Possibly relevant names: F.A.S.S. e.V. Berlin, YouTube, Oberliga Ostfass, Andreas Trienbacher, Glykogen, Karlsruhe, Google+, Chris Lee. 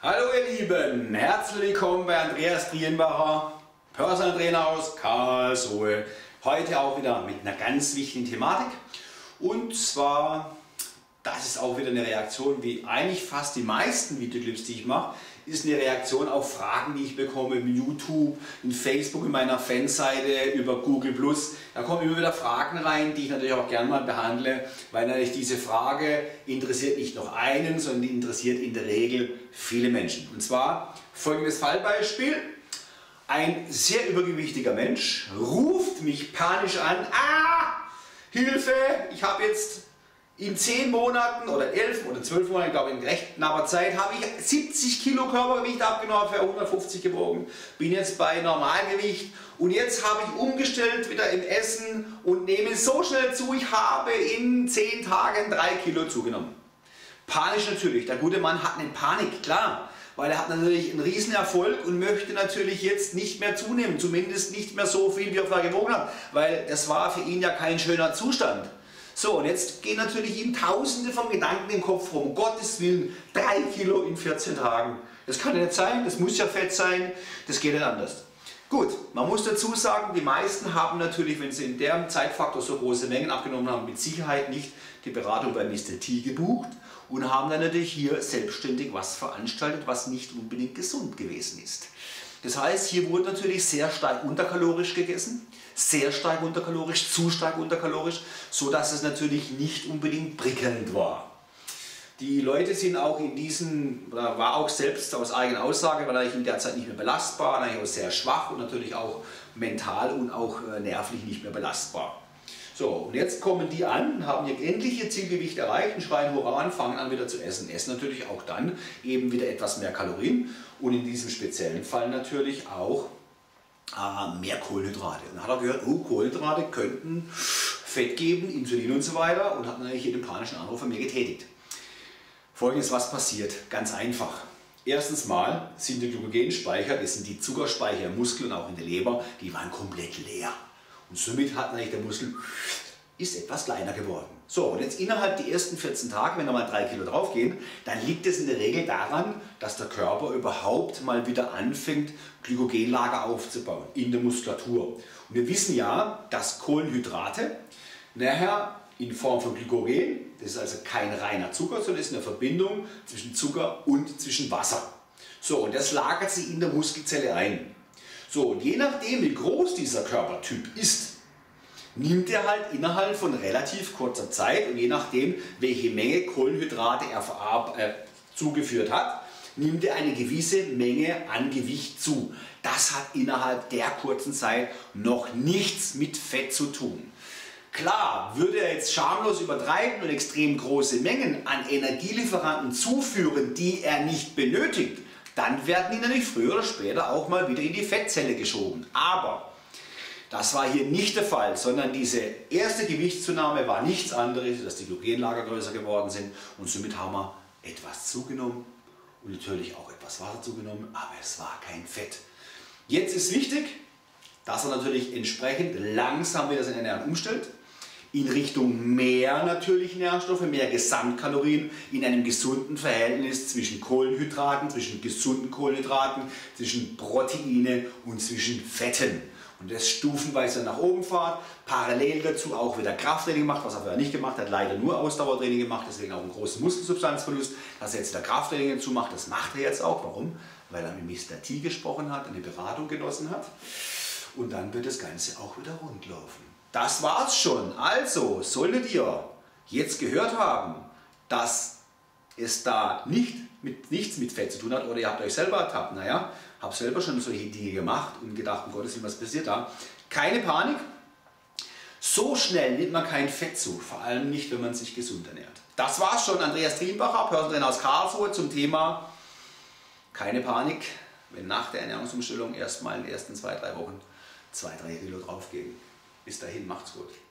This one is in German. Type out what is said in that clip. Hallo ihr Lieben, herzlich willkommen bei Andreas Trienbacher, Personal Trainer aus Karlsruhe. Heute auch wieder mit einer ganz wichtigen Thematik, und zwar, das ist auch wieder eine Reaktion, wie eigentlich fast die meisten Videoclips, die ich mache, ist eine Reaktion auf Fragen, die ich bekomme im YouTube, in Facebook, in meiner Fanseite, über Google+. Da kommen immer wieder Fragen rein, die ich natürlich auch gerne mal behandle, weil natürlich diese Frage interessiert nicht nur einen, sondern die interessiert in der Regel viele Menschen. Und zwar folgendes Fallbeispiel. Ein sehr übergewichtiger Mensch ruft mich panisch an: Ah, Hilfe, ich habe jetzt in 10 Monaten oder 11 oder 12 Monaten, ich glaube in recht knapper Zeit, habe ich 70 Kilo Körpergewicht abgenommen, für 150 gebogen, bin jetzt bei Normalgewicht und jetzt habe ich umgestellt wieder im Essen und nehme so schnell zu, ich habe in 10 Tagen 3 Kilo zugenommen. Panisch natürlich, der gute Mann hat eine Panik, klar, weil er hat natürlich einen Riesenerfolg und möchte natürlich jetzt nicht mehr zunehmen, zumindest nicht mehr so viel, wie er vorher gewogen hat, weil das war für ihn ja kein schöner Zustand. So, und jetzt gehen natürlich ihm tausende von Gedanken im Kopf rum. Um Gottes Willen, 3 Kilo in 14 Tagen. Das kann ja nicht sein, das muss ja fett sein, das geht nicht anders. Gut, man muss dazu sagen, die meisten haben natürlich, wenn sie in deren Zeitfaktor so große Mengen abgenommen haben, mit Sicherheit nicht die Beratung bei Mr. T gebucht und haben dann natürlich hier selbstständig was veranstaltet, was nicht unbedingt gesund gewesen ist. Das heißt, hier wurde natürlich sehr stark unterkalorisch gegessen. Sehr stark unterkalorisch, zu stark unterkalorisch, sodass es natürlich nicht unbedingt prickelnd war. Die Leute sind auch in diesen, war auch selbst aus eigener Aussage, war eigentlich in der Zeit nicht mehr belastbar, eigentlich auch sehr schwach und natürlich auch mental und auch nervlich nicht mehr belastbar. So, und jetzt kommen die an, haben ihr endliches Zielgewicht erreicht und schreien Hurra an, fangen an wieder zu essen. Essen natürlich auch dann eben wieder etwas mehr Kalorien und in diesem speziellen Fall natürlich auch mehr Kohlenhydrate. Und dann hat er gehört, oh, Kohlenhydrate könnten Fett geben, Insulin und so weiter, und hat natürlich jeden panischen Anruf von mir getätigt. Folgendes, was passiert? Ganz einfach. Erstens mal sind die Glykogenspeicher, das sind die Zuckerspeicher im Muskel und auch in der Leber, die waren komplett leer. Und somit hat natürlich der Muskel ist etwas kleiner geworden. So, und jetzt innerhalb der ersten 14 Tage, wenn da mal 3 Kilo draufgehen, dann liegt es in der Regel daran, dass der Körper überhaupt mal wieder anfängt, Glykogenlager aufzubauen in der Muskulatur. Und wir wissen ja, dass Kohlenhydrate nachher in Form von Glykogen, das ist also kein reiner Zucker, sondern ist eine Verbindung zwischen Zucker und zwischen Wasser. So, und das lagert sich in der Muskelzelle ein. So, und je nachdem, wie groß dieser Körpertyp ist, nimmt er halt innerhalb von relativ kurzer Zeit, und je nachdem, welche Menge Kohlenhydrate er zugeführt hat, nimmt er eine gewisse Menge an Gewicht zu. Das hat innerhalb der kurzen Zeit noch nichts mit Fett zu tun. Klar, würde er jetzt schamlos übertreiben und extrem große Mengen an Energielieferanten zuführen, die er nicht benötigt, dann werden die natürlich früher oder später auch mal wieder in die Fettzelle geschoben. Aber das war hier nicht der Fall, sondern diese erste Gewichtszunahme war nichts anderes, dass die Glykogenlager größer geworden sind, und somit haben wir etwas zugenommen und natürlich auch etwas Wasser zugenommen, aber es war kein Fett. Jetzt ist wichtig, dass er natürlich entsprechend langsam wieder seine Ernährung umstellt, in Richtung mehr natürliche Nährstoffe, mehr Gesamtkalorien, in einem gesunden Verhältnis zwischen Kohlenhydraten, zwischen gesunden Kohlenhydraten, zwischen Proteine und zwischen Fetten. Und das stufenweise nach oben fahrt, parallel dazu auch wieder Krafttraining macht, was er vorher nicht gemacht hat, leider nur Ausdauertraining gemacht, deswegen auch einen großen Muskelsubstanzverlust, dass er jetzt wieder Krafttraining dazu macht, das macht er jetzt auch. Warum? Weil er mit Mr. T gesprochen hat, eine Beratung genossen hat, und dann wird das Ganze auch wieder rundlaufen. Das war's schon. Also solltet ihr jetzt gehört haben, dass es da nichts mit Fett zu tun hat, oder ihr habt euch selber ertappt, naja, habe selber schon solche Dinge gemacht und gedacht, um Gottes Willen, was passiert da? Keine Panik, so schnell nimmt man kein Fett zu, vor allem nicht, wenn man sich gesund ernährt. Das war's schon, Andreas Trienbacher, Personal Trainer aus Karlsruhe, zum Thema keine Panik, wenn nach der Ernährungsumstellung erstmal in den ersten 2-3 Wochen 2-3 Kilo draufgehen. Bis dahin, macht's gut.